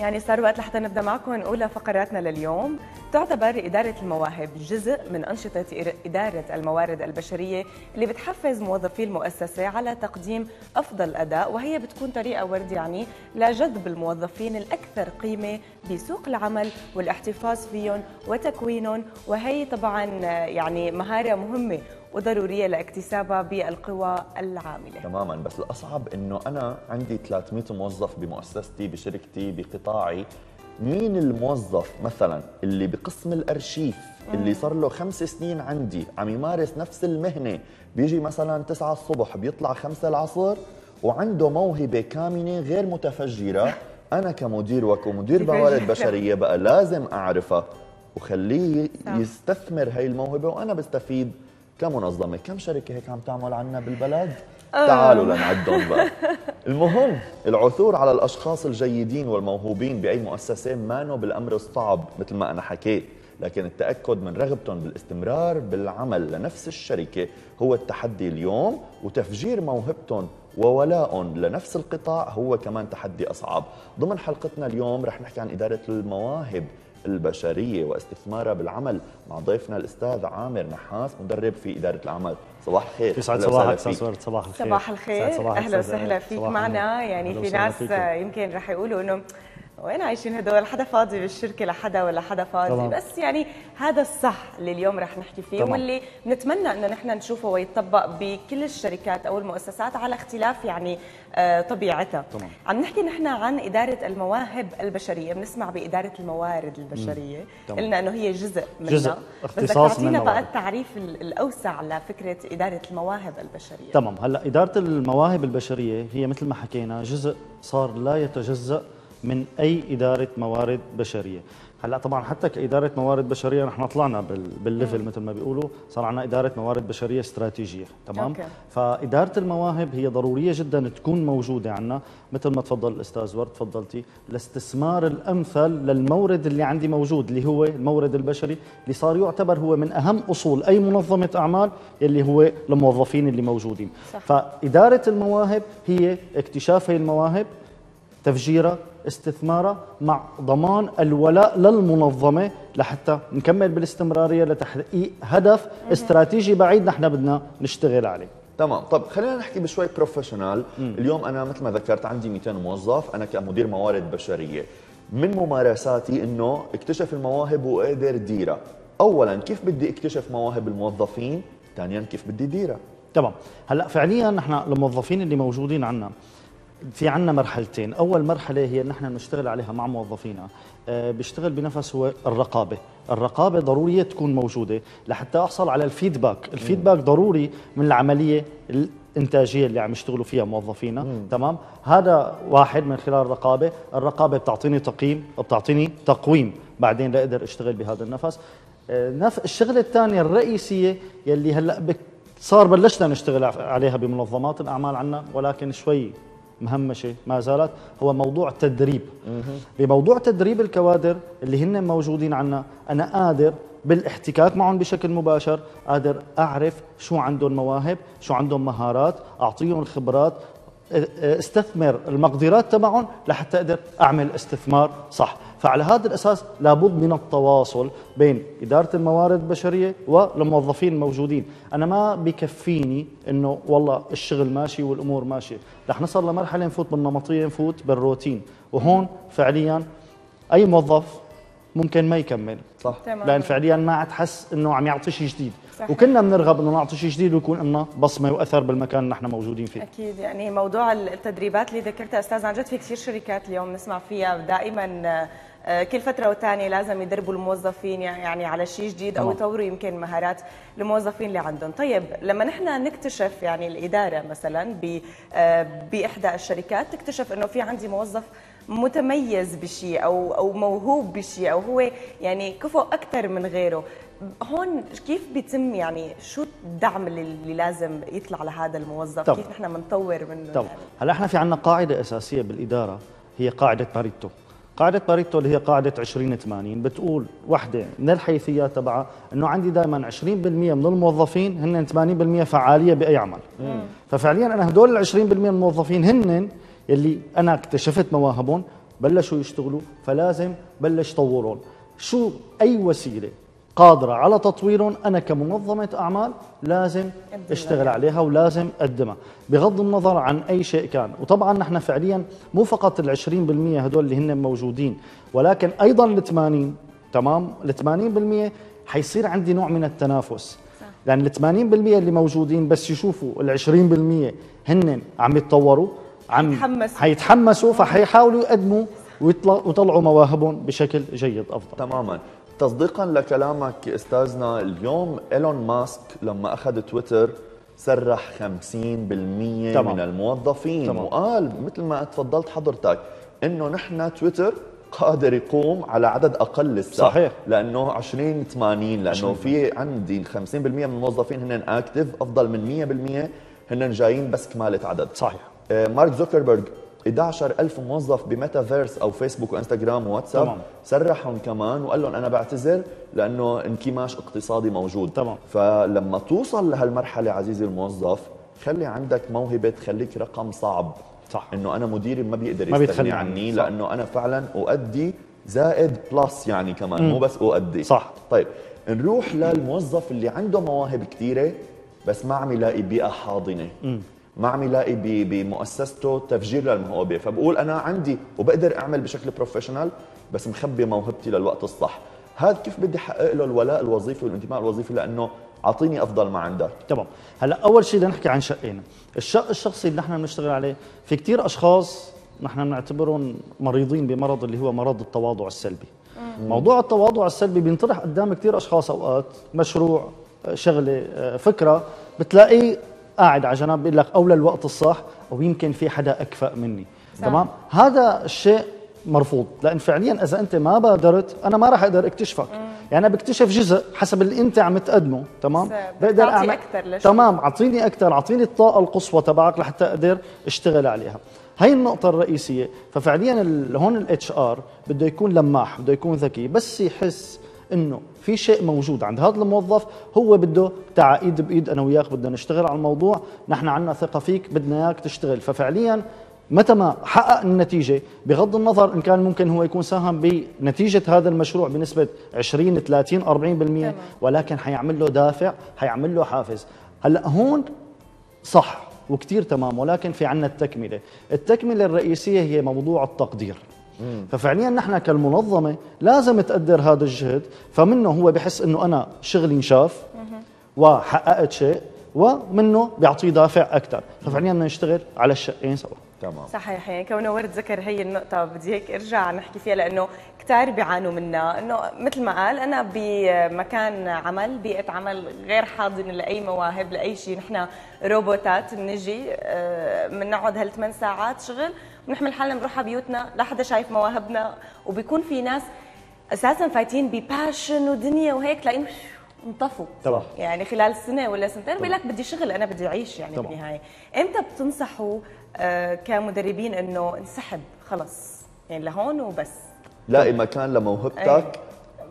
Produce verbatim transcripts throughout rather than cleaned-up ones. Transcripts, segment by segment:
يعني صار وقت لحتى نبدا معكم اولى فقراتنا لليوم. تعتبر اداره المواهب جزء من انشطه اداره الموارد البشريه اللي بتحفز موظفي المؤسسه على تقديم افضل اداء، وهي بتكون طريقه ورد يعني لجذب الموظفين الاكثر قيمه بسوق العمل والاحتفاظ فيهم وتكوينهم، وهي طبعا يعني مهاره مهمه وضروريه لاكتسابها بالقوى العامله. تماما، بس الاصعب انه انا عندي ثلاثمئة موظف بمؤسستي بشركتي بقطاعي، مين الموظف مثلا اللي بقسم الارشيف اللي صار له خمس سنين عندي عم يمارس نفس المهنه، بيجي مثلا تسعة الصبح بيطلع خمسة العصر وعنده موهبه كامنه غير متفجره، انا كمدير وكمدير موارد بشريه بقى لازم اعرفها وخليه يستثمر هي الموهبه وانا بستفيد كمنظمة. كم شركة هيك عم تعمل عنا بالبلد؟ تعالوا لنعدهم بقى. المهم العثور على الأشخاص الجيدين والموهوبين بأي مؤسسة مانو بالأمر الصعب مثل ما أنا حكيت، لكن التأكد من رغبتهم بالاستمرار بالعمل لنفس الشركة هو التحدي اليوم، وتفجير موهبتهم وولائهم لنفس القطاع هو كمان تحدي أصعب. ضمن حلقتنا اليوم رح نحكي عن إدارة المواهب البشرية واستثمارها بالعمل مع ضيفنا الأستاذ عامر نحاس، مدرب في إدارة الأعمال. صباح الخير. يسعد صباحك استاذ. صباح الخير. صباح الخير. أهلا وسهلا فيك معنا. يعني في ناس يمكن رح يقولوا إنه وين عايشين هدول، حدا فاضي بالشركة لحدا ولا حدا فاضي طبعا. بس يعني هذا الصح اللي اليوم رح نحكي فيه طبعا. واللي بنتمنى انه نحن نشوفه ويتطبق بكل الشركات او المؤسسات على اختلاف يعني آه طبيعتها طبعا. عم نحكي نحن عن إدارة المواهب البشرية، بنسمع بإدارة الموارد البشرية طبعا. قلنا انه هي جزء منها، جزء اختصاص منها. بس بقى التعريف الاوسع لفكرة إدارة المواهب البشرية. تمام، هلا إدارة المواهب البشرية هي مثل ما حكينا جزء صار لا يتجزأ من اي اداره موارد بشريه. هلا طبعا حتى كاداره موارد بشريه نحن طلعنا بالليفل مثل ما بيقولوا، صار عندنا اداره موارد بشريه استراتيجيه. تمام أوكي. فاداره المواهب هي ضروريه جدا تكون موجوده عندنا مثل ما تفضل الاستاذ ورد تفضلتي، الاستثمار الامثل للمورد اللي عندي موجود اللي هو المورد البشري اللي صار يعتبر هو من اهم اصول اي منظمه اعمال اللي هو الموظفين اللي موجودين صح. فاداره المواهب هي اكتشاف هي المواهب، تفجيرها، استثمارها، مع ضمان الولاء للمنظمة لحتى نكمل بالاستمرارية لتحقيق هدف استراتيجي بعيد نحن بدنا نشتغل عليه. تمام. طب خلينا نحكي بشوي بروفيشنال. اليوم أنا مثل ما ذكرت عندي مئتين موظف، أنا كمدير موارد بشرية من ممارساتي أنه اكتشف المواهب وقدر ديرها. أولا كيف بدي اكتشف مواهب الموظفين؟ ثانيا كيف بدي ديرها؟ تمام. هلأ فعليا نحن الموظفين اللي موجودين عنا في عنا مرحلتين. أول مرحلة هي نحن بنشتغل عليها مع موظفينا، أه بيشتغل بنفس هو الرقابة. الرقابة ضرورية تكون موجودة لحتى أحصل على الفيدباك. الفيدباك م. ضروري من العملية الإنتاجية اللي عم يشتغلوا فيها موظفينا. م. تمام، هذا واحد من خلال الرقابة. الرقابة بتعطيني تقييم، بتعطيني تقويم بعدين لأقدر أشتغل بهذا النفس. أه نف... الشغلة الثانية الرئيسية يلي هلأ بك... صار بلشنا نشتغل عليها بمنظمات الأعمال عنا ولكن شوي مهمشة ما زالت، هو موضوع التدريب. بموضوع تدريب الكوادر اللي هن موجودين عنا، أنا قادر بالاحتكاك معهم بشكل مباشر قادر أعرف شو عندهم مواهب، شو عندهم مهارات، أعطيهم الخبرات، استثمر المقدرات تبعهم لحتى أقدر أعمل استثمار صح. فعلى هذا الأساس لابد من التواصل بين إدارة الموارد البشرية والموظفين الموجودين. أنا ما بكفيني أنه والله الشغل ماشي والأمور ماشية، رح نصل لمرحلة نفوت بالنمطية، نفوت بالروتين، وهون فعليا أي موظف ممكن ما يكمل صح. لأن فعليا ما عاد حس أنه عم يعطي شيء جديد صحيح. وكنا بنرغب انه نعطي شيء جديد ويكون لنا بصمه واثر بالمكان اللي نحن موجودين فيه. اكيد. يعني موضوع التدريبات اللي ذكرتها استاذ، عن جد في كثير شركات اليوم نسمع فيها دائما كل فتره وثانيه لازم يدربوا الموظفين يعني على شيء جديد او يطوروا يمكن مهارات الموظفين اللي عندهم. طيب لما نحن نكتشف يعني الاداره مثلا باحدى الشركات تكتشف انه في عندي موظف متميز بشيء او او موهوب بشيء او هو يعني كفؤ اكثر من غيره، هون كيف بيتم يعني شو الدعم اللي لازم يطلع لهذا الموظف؟ طبعا. كيف نحن بنطور منه؟ طبعا. هلا احنا في عندنا قاعده اساسيه بالاداره هي قاعده باريتو. قاعده باريتو اللي هي قاعده عشرين ثمانين بتقول وحده من الحيثيات تبعها انه عندي دائما عشرين بالمئة من الموظفين هن ثمانين بالمئة فعاليه باي عمل. مم. ففعليا انا هدول ال عشرين بالمئة من الموظفين هن اللي انا اكتشفت مواهبهم بلشوا يشتغلوا، فلازم بلش طورهم. شو أي وسيلة قادرة على تطويرهم أنا كمنظمة أعمال لازم اشتغل عليها ولازم أقدمها بغض النظر عن أي شيء كان. وطبعا نحن فعليا مو فقط العشرين بالمئة هدول اللي هن موجودين، ولكن أيضا الثمانين، تمام، الثمانين بالمئة حيصير عندي نوع من التنافس، لأن الثمانين بالمئة اللي موجودين بس يشوفوا العشرين بالمئة هن عم يتطوروا عم حيتحمسوا، فحيحاولوا يقدموا ويطلعوا مواهبهم بشكل جيد أفضل. تماما. تصديقا لكلامك استاذنا، اليوم إيلون ماسك لما اخذ تويتر سرح خمسين بالمئة تمام. من الموظفين تمام. وقال مثل ما تفضلت حضرتك انه نحن تويتر قادر يقوم على عدد اقل لسه، صحيح، لانه عشرين ثمانين، لانه في عندي خمسين بالمئة من الموظفين هن اكتف افضل من مئة بالمئة هن جايين بس كمالة عدد. صحيح. مارك زوكربيرغ أحد عشر ألف موظف بميتافيرس او فيسبوك وانستغرام وواتساب، طبعا. سرحهم كمان وقال لهم انا بعتذر لانه انكماش اقتصادي موجود. طبعا. فلما توصل لهالمرحله عزيزي الموظف، خلي عندك موهبه تخليك رقم صعب، صح، انه انا مديري ما بيقدر يستغني عني، صح. لانه انا فعلا اؤدي زائد بلس، يعني كمان مم. مو بس اؤدي، صح. طيب نروح للموظف اللي عنده مواهب كثيره بس ما عم يلاقي بيئه حاضنه، مم. ما عم يلاقي بمؤسسته تفجير للموهبه، فبقول انا عندي وبقدر اعمل بشكل بروفيشنال بس مخبي موهبتي للوقت الصح. هذا كيف بدي احقق له الولاء الوظيفي والانتماء الوظيفي؟ لانه اعطيني افضل ما عندك. تمام. هلا اول شيء بدنا نحكي عن شقين، الشق الشخصي اللي نحن بنشتغل عليه. في كثير اشخاص نحن بنعتبرهم مريضين بمرض اللي هو مرض التواضع السلبي. مم. موضوع التواضع السلبي بينطرح قدام كثير اشخاص، اوقات مشروع، شغله، فكره، بتلاقيه قاعد على جنب بيقول لك او للوقت الصح او يمكن في حدا اكفأ مني، صح. تمام. هذا الشيء مرفوض، لان فعليا اذا انت ما بادرت انا ما راح اقدر اكتشفك، مم. يعني انا بكتشف جزء حسب اللي انت عم تقدمه، تمام، بقدر اعمل اكثر. تمام، اعطيني اكثر، اعطيني الطاقه القصوى تبعك لحتى اقدر اشتغل عليها. هي النقطه الرئيسيه. ففعليا هون الاتش ار بده يكون لماح، بده يكون ذكي، بس يحس انه في شيء موجود عند هذا الموظف هو بده تعا ايد بايد، انا وياك بدنا نشتغل على الموضوع، نحن عندنا ثقه فيك، بدنا اياك تشتغل. ففعليا متى ما حقق النتيجه بغض النظر ان كان ممكن هو يكون ساهم بنتيجه هذا المشروع بنسبه عشرين ثلاثين أربعين بالمئة، ولكن حيعمل له دافع، حيعمل له حافز. هلا هون صح وكثير تمام، ولكن في عندنا التكمله، التكمله الرئيسيه هي موضوع التقدير. ففعليا نحن كالمنظمه لازم تقدر هذا الجهد، فمنه هو بحس انه انا شغلي انشاف وحققت شيء، ومنه بيعطيه دافع اكثر، ففعليا بدنا نشتغل على الشقين سوا. تمام. صحيح. يعني كونه ورد ذكر هي النقطه بدي هيك ارجع نحكي فيها، لانه كثير بيعانوا منها، انه مثل ما قال انا بمكان عمل، بيئه عمل غير حاضنه لاي مواهب لاي شيء، نحن روبوتات بنجي بنقعد هالثمان ساعات شغل ونحمل حالنا بنروح على بيوتنا، لا حدا شايف مواهبنا، وبيكون في ناس اساسا فايتين بباشن ودنيا وهيك تلاقيهم انطفوا، طبعا. يعني خلال سنه ولا سنتين بيقول لك بدي شغل، انا بدي اعيش يعني طبعا. بالنهايه امتى بتنصحوا آه كمدربين انه انسحب خلص يعني لهون وبس؟ لاقي مكان لموهبتك،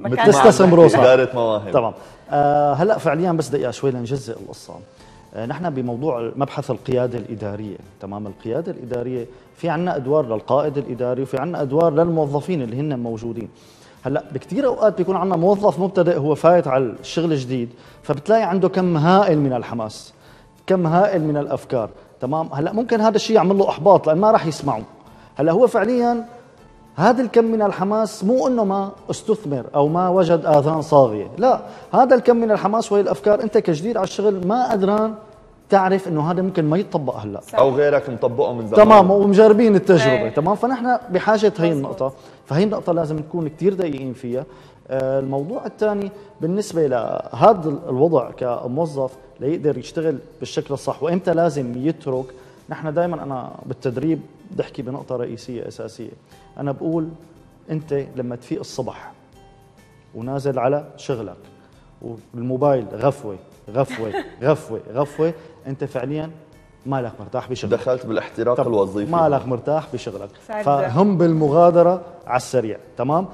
مكان تستسم روسك، اداره مواهب. طبعا. آه هلا فعليا بس دقيقه شوي لنجزئ القصه. نحن بموضوع مبحث القيادة الإدارية، تمام، القيادة الإدارية في عنا أدوار للقائد الإداري وفي عنا أدوار للموظفين اللي هن موجودين. هلا بكثير أوقات بيكون عنا موظف مبتدئ هو فايت على الشغل الجديد، فبتلاقي عنده كم هائل من الحماس، كم هائل من الأفكار، تمام. هلا ممكن هذا الشيء يعمل له إحباط لأن ما راح يسمعه. هلا هو فعلياً هذا الكم من الحماس مو انه ما استثمر او ما وجد اذان صاغيه، لا، هذا الكم من الحماس وهي الافكار انت كجديد على الشغل ما قدران تعرف انه هذا ممكن ما يتطبق هلا، او غيرك مطبقه من زمان، تمام، ومجربين التجربه، تمام. فنحن بحاجه هي النقطه، فهي النقطه لازم نكون كثير دقيقين فيها. الموضوع الثاني بالنسبه لهذا الوضع كموظف ليقدر يشتغل بالشكل الصح وامتى لازم يترك، نحن دائما انا بالتدريب بحكي بنقطه رئيسيه اساسيه، انا بقول انت لما تفيق الصبح ونازل على شغلك والموبايل غفوه غفوه غفوه غفوه، انت فعليا مالك مرتاح بشغلك، دخلت بالاحتراق الوظيفي، مالك مرتاح بشغلك، فهم بالمغادره على السريع، تمام.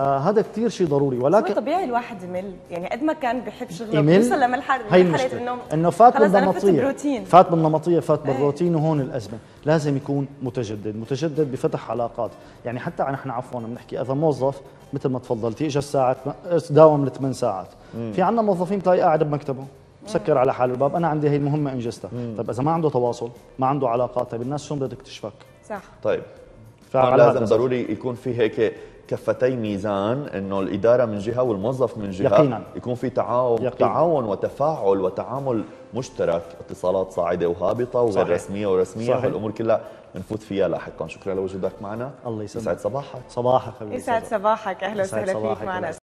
آه هذا كثير شيء ضروري. ولكن طبيعي الواحد يمل، يعني قد ما كان بحب شغله بيوصل لمرحله انه انه فات بالنمطيه، فات بالنمطيه فات بالروتين، وهون الازمه. لازم يكون متجدد، متجدد بفتح علاقات. يعني حتى نحن عفوا بنحكي اذا موظف مثل ما تفضلتي اجى الساعه داوم لثمان ساعات، مم. في عندنا موظفين بتلاقيه قاعد بمكتبه مسكر على حاله الباب، انا عندي هي المهمه انجزتها. طيب اذا ما عنده تواصل، ما عنده علاقات، طيب الناس شلون بدها تكتشفك؟ صح. طيب لازم ضروري يكون في هيك كفتي ميزان، انه الاداره من جهه والموظف من جهه. يقينا. يكون في تعاون، يقينا. تعاون وتفاعل وتعامل مشترك. اتصالات صاعده وهابطه وغير صحيح. رسميه ورسميه، هالامور كلها بنفوت فيها لاحقا. شكرا لوجودك معنا. الله يسعدك. يسعد صباحك. صباحك حبيبي. يسعد صباحك. اهلا وسهلا فيك معنا.